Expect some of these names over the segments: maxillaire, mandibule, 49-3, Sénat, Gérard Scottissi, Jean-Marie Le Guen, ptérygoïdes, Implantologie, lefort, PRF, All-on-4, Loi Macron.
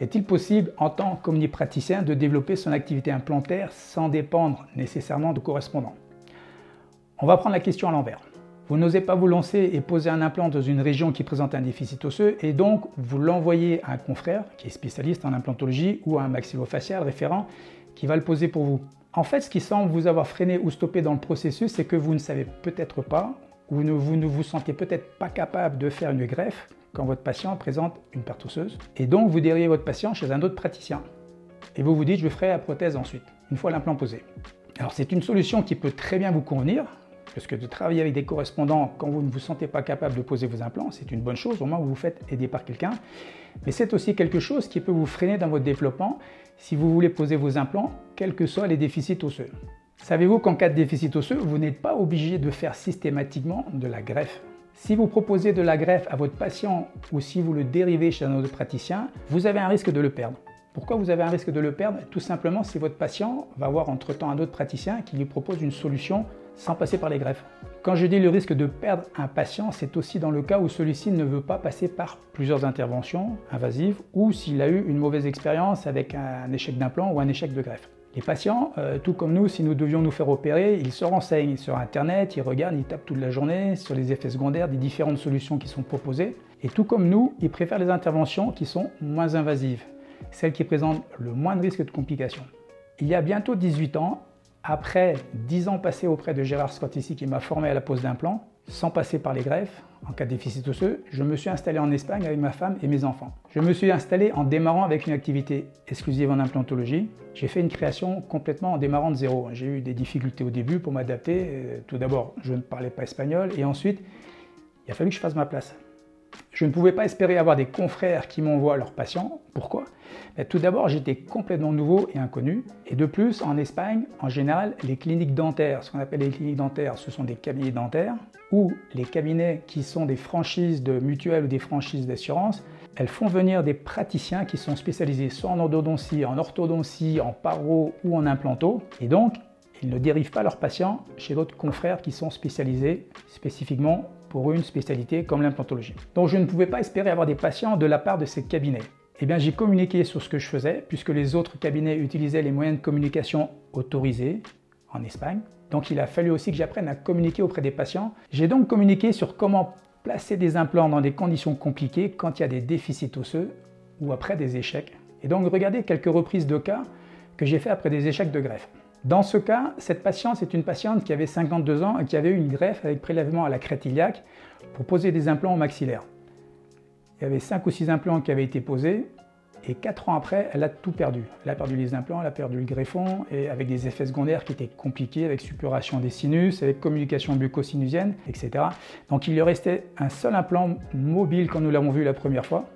Est-il possible, en tant qu'omnipraticien, de développer son activité implantaire sans dépendre nécessairement de correspondants? On va prendre la question à l'envers. Vous n'osez pas vous lancer et poser un implant dans une région qui présente un déficit osseux et donc vous l'envoyez à un confrère qui est spécialiste en implantologie ou à un maxillofacial référent qui va le poser pour vous. En fait, ce qui semble vous avoir freiné ou stoppé dans le processus, c'est que vous ne savez peut-être pas ou vous ne vous sentez peut-être pas capable de faire une greffe quand votre patient présente une perte osseuse. Et donc, vous dérivez votre patient chez un autre praticien. Et vous vous dites, je ferai la prothèse ensuite, une fois l'implant posé. Alors, c'est une solution qui peut très bien vous convenir, parce que de travailler avec des correspondants quand vous ne vous sentez pas capable de poser vos implants, c'est une bonne chose, au moins vous vous faites aider par quelqu'un. Mais c'est aussi quelque chose qui peut vous freiner dans votre développement si vous voulez poser vos implants, quels que soient les déficits osseux. Savez-vous qu'en cas de déficit osseux, vous n'êtes pas obligé de faire systématiquement de la greffe? Si vous proposez de la greffe à votre patient ou si vous le dérivez chez un autre praticien, vous avez un risque de le perdre. Pourquoi vous avez un risque de le perdre? Tout simplement si votre patient va avoir entre-temps un autre praticien qui lui propose une solution sans passer par les greffes. Quand je dis le risque de perdre un patient, c'est aussi dans le cas où celui-ci ne veut pas passer par plusieurs interventions invasives ou s'il a eu une mauvaise expérience avec un échec d'implant ou un échec de greffe. Les patients, tout comme nous, si nous devions nous faire opérer, ils se renseignent sur Internet, ils regardent, ils tapent toute la journée sur les effets secondaires des différentes solutions qui sont proposées. Et tout comme nous, ils préfèrent les interventions qui sont moins invasives, celles qui présentent le moins de risques de complications. Il y a bientôt 18 ans, après 10 ans passés auprès de Gérard Scottissi qui m'a formé à la pose d'implants, sans passer par les greffes, en cas de déficit osseux, je me suis installé en Espagne avec ma femme et mes enfants. Je me suis installé en démarrant avec une activité exclusive en implantologie. J'ai fait une création complètement en démarrant de zéro. J'ai eu des difficultés au début pour m'adapter. Tout d'abord, je ne parlais pas espagnol et ensuite, il a fallu que je fasse ma place. Je ne pouvais pas espérer avoir des confrères qui m'envoient leurs patients. Pourquoi? Tout d'abord, j'étais complètement nouveau et inconnu. Et de plus, en Espagne, en général, les cliniques dentaires, ce qu'on appelle les cliniques dentaires, ce sont des cabinets dentaires ou les cabinets qui sont des franchises de mutuelles ou des franchises d'assurance. Elles font venir des praticiens qui sont spécialisés soit en endodontie, en orthodontie, en paro ou en implanto. Et donc, ils ne dérivent pas leurs patients chez d'autres confrères qui sont spécialisés spécifiquement pour une spécialité comme l'implantologie. Donc je ne pouvais pas espérer avoir des patients de la part de ces cabinets. Eh bien j'ai communiqué sur ce que je faisais puisque les autres cabinets utilisaient les moyens de communication autorisés en Espagne. Donc il a fallu aussi que j'apprenne à communiquer auprès des patients. J'ai donc communiqué sur comment placer des implants dans des conditions compliquées quand il y a des déficits osseux ou après des échecs. Et donc regardez quelques reprises de cas que j'ai fait après des échecs de greffe. Dans ce cas, cette patiente, c'est une patiente qui avait 52 ans et qui avait eu une greffe avec prélèvement à la crête iliaque pour poser des implants au maxillaire. Il y avait 5 ou 6 implants qui avaient été posés et 4 ans après, elle a tout perdu. Elle a perdu les implants, elle a perdu le greffon et avec des effets secondaires qui étaient compliqués, avec suppuration des sinus, avec communication bucco-sinusienne, etc. Donc il lui restait un seul implant mobile quand nous l'avons vu la première fois.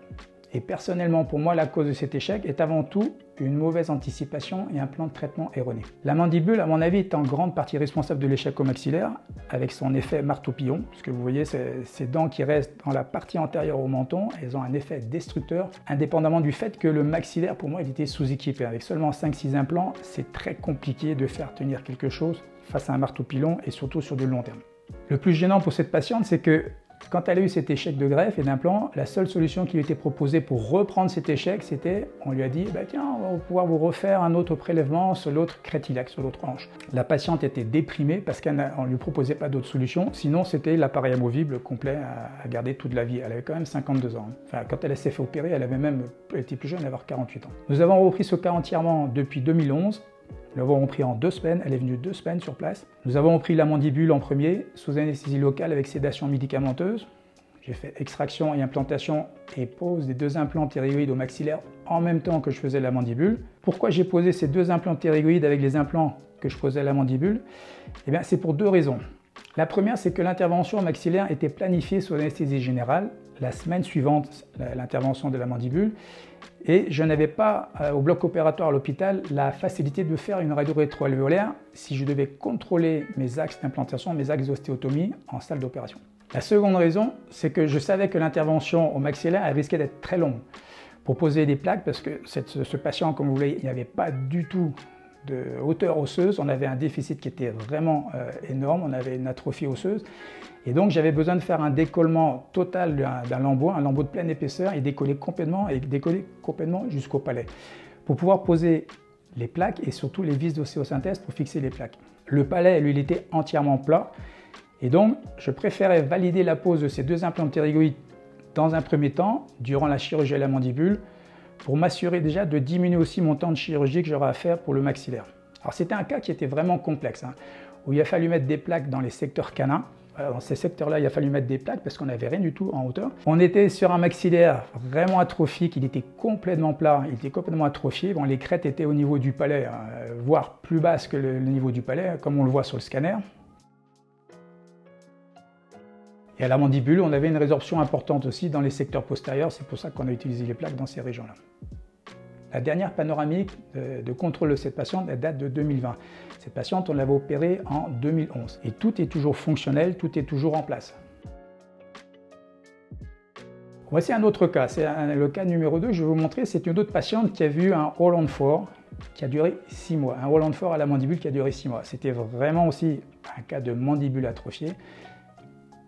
Et personnellement, pour moi, la cause de cet échec est avant tout une mauvaise anticipation et un plan de traitement erroné. La mandibule, à mon avis, est en grande partie responsable de l'échec au maxillaire, avec son effet marteau-pillon, puisque vous voyez ces dents qui restent dans la partie antérieure au menton, elles ont un effet destructeur, indépendamment du fait que le maxillaire, pour moi, il était sous-équipé. Avec seulement 5-6 implants, c'est très compliqué de faire tenir quelque chose face à un marteau-pillon et surtout sur du long terme. Le plus gênant pour cette patiente, c'est que quand elle a eu cet échec de greffe et d'implant, la seule solution qui lui était proposée pour reprendre cet échec, c'était, on lui a dit, bah tiens, on va pouvoir vous refaire un autre prélèvement sur l'autre crête iliaque, sur l'autre hanche. La patiente était déprimée parce qu'on ne lui proposait pas d'autre solution, sinon c'était l'appareil amovible complet à garder toute la vie. Elle avait quand même 52 ans. Enfin, quand elle s'est fait opérer, elle était plus jeune, elle avait 48 ans. Nous avons repris ce cas entièrement depuis 2011. Nous l'avons repris en 2 semaines, elle est venue 2 semaines sur place. Nous avons repris la mandibule en premier, sous anesthésie locale avec sédation médicamenteuse. J'ai fait extraction et implantation et pose des 2 implants ptérygoïdes au maxillaire en même temps que je faisais la mandibule. Pourquoi j'ai posé ces 2 implants ptérygoïdes avec les implants que je posais à la mandibule? Eh bien, c'est pour 2 raisons. La première, c'est que l'intervention maxillaire était planifiée sous anesthésie générale la semaine suivante, l'intervention de la mandibule. Et je n'avais pas au bloc opératoire à l'hôpital la facilité de faire une radio rétroalvéolaire si je devais contrôler mes axes d'implantation, mes axes d'ostéotomie en salle d'opération. La seconde raison, c'est que je savais que l'intervention au maxillaire risquait d'être très longue pour poser des plaques parce que ce patient, comme vous voyez, il n'y avait pas du tout de hauteur osseuse, on avait un déficit qui était vraiment énorme, on avait une atrophie osseuse Et donc, j'avais besoin de faire un décollement total d'un lambeau, un lambeau de pleine épaisseur, et décoller complètement jusqu'au palais, pour pouvoir poser les plaques et surtout les vis d'ostéosynthèse pour fixer les plaques. Le palais, lui, il était entièrement plat. Et donc, je préférais valider la pose de ces deux implants ptérygoïdes dans un premier temps, durant la chirurgie à la mandibule, pour m'assurer déjà de diminuer aussi mon temps de chirurgie que j'aurais à faire pour le maxillaire. Alors, c'était un cas qui était vraiment complexe, hein, où il a fallu mettre des plaques dans les secteurs canins. Alors, dans ces secteurs-là, il a fallu mettre des plaques parce qu'on n'avait rien du tout en hauteur. On était sur un maxillaire vraiment atrophique, il était complètement plat, il était complètement atrophié. Bon, les crêtes étaient au niveau du palais, hein, voire plus basse que le niveau du palais, comme on le voit sur le scanner. Et à la mandibule, on avait une résorption importante aussi dans les secteurs postérieurs. C'est pour ça qu'on a utilisé les plaques dans ces régions-là. La dernière panoramique de contrôle de cette patiente, elle date de 2020. Cette patiente, on l'avait opérée en 2011. Et tout est toujours fonctionnel, tout est toujours en place. Voici un autre cas, c'est le cas numéro 2 que je vais vous montrer. C'est une autre patiente qui a vu un All-on-4 qui a duré 6 mois. Un All-on-4 à la mandibule qui a duré 6 mois. C'était vraiment aussi un cas de mandibule atrophiée.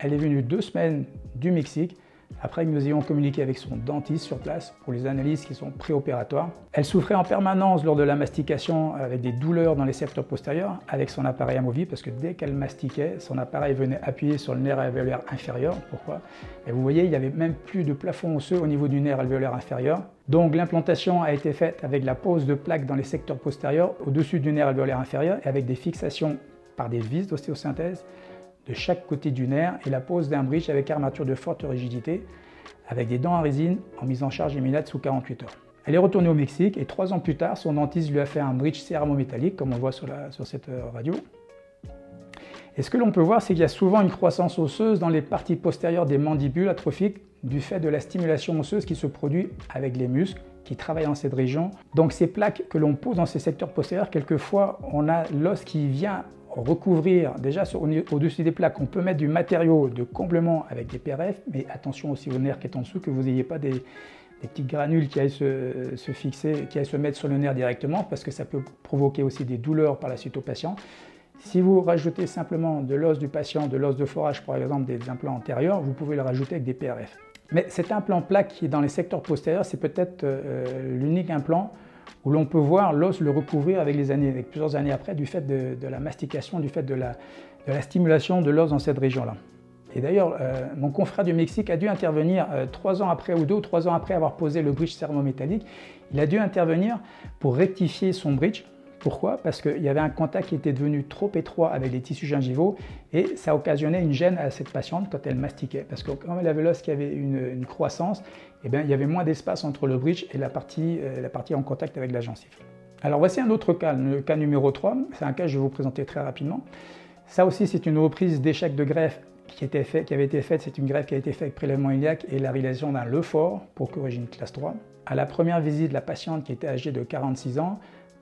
Elle est venue 2 semaines du Mexique. Après, nous ayons communiqué avec son dentiste sur place pour les analyses qui sont préopératoires. Elle souffrait en permanence lors de la mastication avec des douleurs dans les secteurs postérieurs avec son appareil amovible parce que dès qu'elle mastiquait, son appareil venait appuyer sur le nerf alvéolaire inférieur. Pourquoi? Et vous voyez, il n'y avait même plus de plafond osseux au niveau du nerf alvéolaire inférieur. Donc l'implantation a été faite avec la pose de plaques dans les secteurs postérieurs au-dessus du nerf alvéolaire inférieur et avec des fixations par des vis d'ostéosynthèse de chaque côté du nerf et la pose d'un bridge avec armature de forte rigidité avec des dents à résine en mise en charge immédiate sous 48 heures. Elle est retournée au Mexique et 3 ans plus tard, son dentiste lui a fait un bridge céramo-métallique comme on voit sur cette radio. Et ce que l'on peut voir, c'est qu'il y a souvent une croissance osseuse dans les parties postérieures des mandibules atrophiques du fait de la stimulation osseuse qui se produit avec les muscles qui travaillent dans cette région. Donc ces plaques que l'on pose dans ces secteurs postérieurs, quelquefois on a l'os qui vient recouvrir déjà au-dessus des plaques. On peut mettre du matériau de complément avec des PRF, mais attention aussi au nerf qui est en dessous, que vous n'ayez pas des petites granules qui aillent se fixer, qui aillent se mettre sur le nerf directement, parce que ça peut provoquer aussi des douleurs par la suite au patient. Si vous rajoutez simplement de l'os du patient, de l'os de forage, par exemple des implants antérieurs, vous pouvez le rajouter avec des PRF. Mais cet implant plaque qui est dans les secteurs postérieurs, c'est peut-être l'unique implant où l'on peut voir l'os le recouvrir avec les années, avec plusieurs années après, du fait de la mastication, du fait de la stimulation de l'os dans cette région-là. Et d'ailleurs, mon confrère du Mexique a dû intervenir 3 ans après, ou 2 ou 3 ans après avoir posé le bridge céramo-métallique. Il a dû intervenir pour rectifier son bridge. Pourquoi? Parce qu'il y avait un contact qui était devenu trop étroit avec les tissus gingivaux et ça occasionnait une gêne à cette patiente quand elle mastiquait. Parce que quand elle avait l'os qui avait une croissance, eh bien, il y avait moins d'espace entre le bridge et la partie en contact avec la gencive. Alors voici un autre cas, le cas numéro 3. C'est un cas que je vais vous présenter très rapidement. Ça aussi, c'est une reprise d'échec de greffe qui avait été faite. C'est une greffe qui a été faite avec prélèvement iliaque et la réalisation d'un lefort pour corriger une classe 3. À la première visite, la patiente qui était âgée de 46 ans,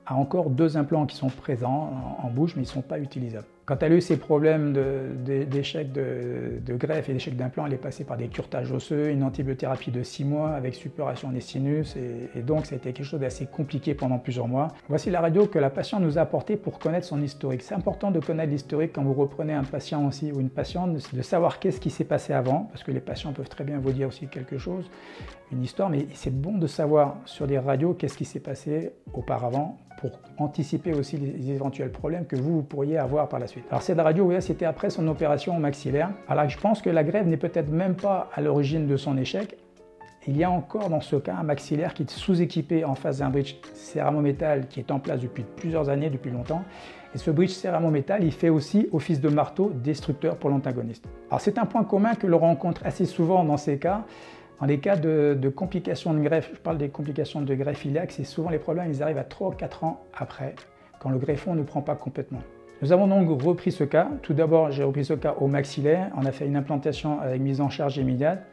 a encore 2 implants qui sont présents en bouche, mais ils ne sont pas utilisables. Quand elle a eu ces problèmes d'échec de greffe et d'échec d'implant, elle est passée par des curetages osseux, une antibiothérapie de 6 mois avec suppuration des sinus, et donc ça a été quelque chose d'assez compliqué pendant plusieurs mois. Voici la radio que la patiente nous a apportée pour connaître son historique. C'est important de connaître l'historique quand vous reprenez un patient aussi ou une patiente, de savoir qu'est-ce qui s'est passé avant, parce que les patients peuvent très bien vous dire aussi quelque chose, une histoire, mais c'est bon de savoir sur les radios qu'est-ce qui s'est passé auparavant, pour anticiper aussi les éventuels problèmes que vous pourriez avoir par la suite. Alors cette radio, oui, c'était après son opération maxillaire. Alors je pense que la greffe n'est peut-être même pas à l'origine de son échec. Il y a encore dans ce cas un maxillaire qui est sous-équipé en face d'un bridge céramo-métal qui est en place depuis plusieurs années, depuis longtemps. Et ce bridge céramo-métal, il fait aussi office de marteau destructeur pour l'antagoniste. Alors c'est un point commun que l'on rencontre assez souvent dans ces cas. Dans les cas de complications de greffe, je parle des complications de greffe iliaque, c'est souvent les problèmes, ils arrivent à 3 ou 4 ans après, quand le greffon ne prend pas complètement. Nous avons donc repris ce cas. Tout d'abord, j'ai repris ce cas au maxillaire. On a fait une implantation avec mise en charge immédiate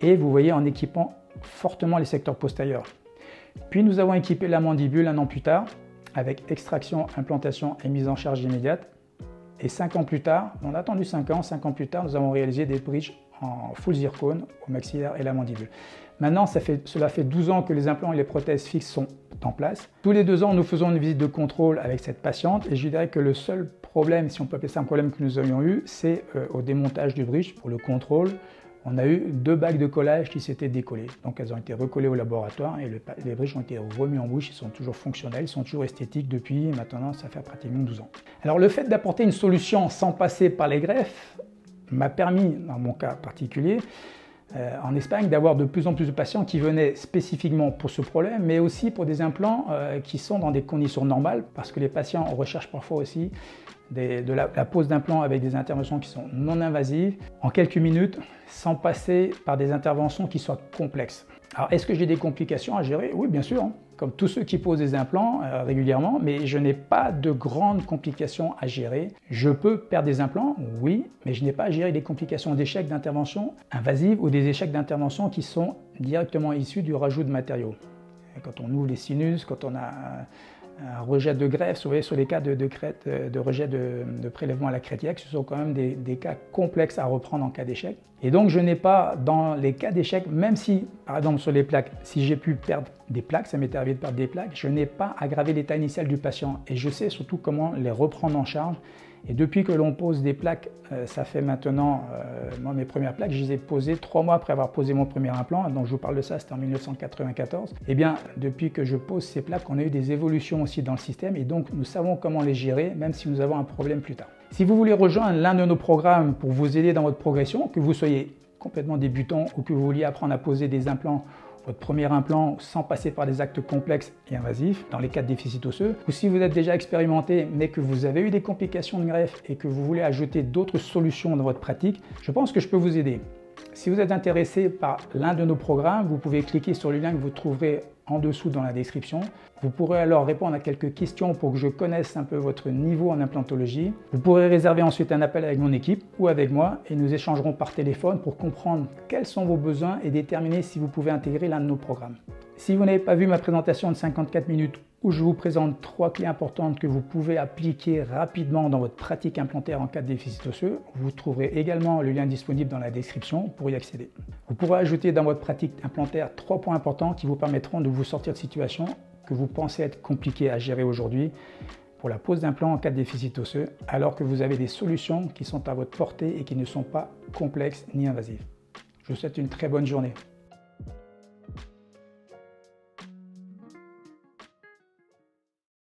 et vous voyez en équipant fortement les secteurs postérieurs. Puis nous avons équipé la mandibule 1 an plus tard avec extraction, implantation et mise en charge immédiate. Et 5 ans plus tard, on a attendu 5 ans, 5 ans plus tard, nous avons réalisé des bridges en full zircone au maxillaire et la mandibule. Maintenant, cela fait 12 ans que les implants et les prothèses fixes sont en place. Tous les 2 ans, nous faisons une visite de contrôle avec cette patiente et je dirais que le seul problème, si on peut appeler ça un problème que nous avions eu, c'est au démontage du bridge pour le contrôle. On a eu 2 bagues de collage qui s'étaient décollées. Donc elles ont été recollées au laboratoire et les bridges ont été remis en bouche. Ils sont toujours fonctionnels, ils sont toujours esthétiques depuis maintenant, ça fait pratiquement 12 ans. Alors le fait d'apporter une solution sans passer par les greffes m'a permis, dans mon cas particulier, en Espagne, d'avoir de plus en plus de patients qui venaient spécifiquement pour ce problème, mais aussi pour des implants qui sont dans des conditions normales, parce que les patients recherchent parfois aussi de la pose d'implants avec des interventions qui sont non invasives, en quelques minutes, sans passer par des interventions qui soient complexes. Alors, est-ce que j'ai des complications à gérer? Oui, bien sûr, hein, comme tous ceux qui posent des implants régulièrement, mais je n'ai pas de grandes complications à gérer. Je peux perdre des implants, oui, mais je n'ai pas à gérer des complications d'échecs d'intervention invasives ou des échecs d'intervention qui sont directement issus du rajout de matériaux. Et quand on ouvre les sinus, quand on a un rejet de greffe, vous voyez, sur les cas de rejet de prélèvement à la crête iliaque, ce sont quand même des cas complexes à reprendre en cas d'échec. Et donc je n'ai pas, dans les cas d'échec, même si, par exemple sur les plaques, si j'ai pu perdre des plaques, ça m'est arrivé de perdre des plaques, je n'ai pas aggravé l'état initial du patient et je sais surtout comment les reprendre en charge. Et depuis que l'on pose des plaques, ça fait maintenant, moi mes premières plaques, je les ai posées 3 mois après avoir posé mon premier implant, donc je vous parle de ça, c'était en 1994. Et bien, depuis que je pose ces plaques, on a eu des évolutions aussi dans le système et donc nous savons comment les gérer, même si nous avons un problème plus tard. Si vous voulez rejoindre l'un de nos programmes pour vous aider dans votre progression, que vous soyez complètement débutant ou que vous vouliez apprendre à poser des implants, votre premier implant sans passer par des actes complexes et invasifs dans les cas de déficit osseux, ou si vous êtes déjà expérimenté mais que vous avez eu des complications de greffe et que vous voulez ajouter d'autres solutions dans votre pratique, je pense que je peux vous aider. Si vous êtes intéressé par l'un de nos programmes, vous pouvez cliquer sur le lien que vous trouverez en dessous dans la description. Vous pourrez alors répondre à quelques questions pour que je connaisse un peu votre niveau en implantologie. Vous pourrez réserver ensuite un appel avec mon équipe ou avec moi et nous échangerons par téléphone pour comprendre quels sont vos besoins et déterminer si vous pouvez intégrer l'un de nos programmes. Si vous n'avez pas vu ma présentation de 54 minutes où je vous présente 3 clés importantes que vous pouvez appliquer rapidement dans votre pratique implantaire en cas de déficit osseux, vous trouverez également le lien disponible dans la description pour y accéder. Vous pourrez ajouter dans votre pratique implantaire 3 points importants qui vous permettront de vous sortir de situations que vous pensez être compliquées à gérer aujourd'hui pour la pose d'implant en cas de déficit osseux, alors que vous avez des solutions qui sont à votre portée et qui ne sont pas complexes ni invasives. Je vous souhaite une très bonne journée.